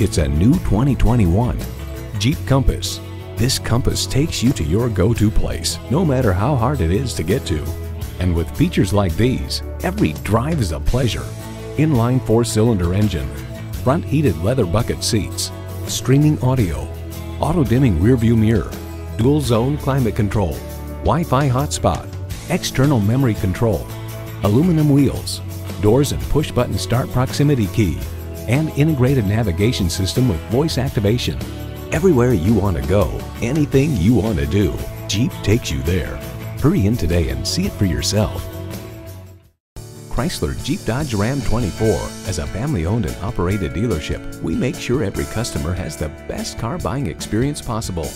It's a new 2021 Jeep Compass. This Compass takes you to your go-to place, no matter how hard it is to get to. And with features like these, every drive is a pleasure. Inline 4-cylinder engine, front heated leather bucket seats, streaming audio, auto-dimming rearview mirror, dual zone climate control, Wi-Fi hotspot, external memory control, aluminum wheels, doors and push-button start proximity key, and integrated navigation system with voice activation. Everywhere you want to go, anything you want to do, Jeep takes you there. Hurry in today and see it for yourself. Chrysler Jeep Dodge Ram 24. As a family-owned and operated dealership, we make sure every customer has the best car buying experience possible.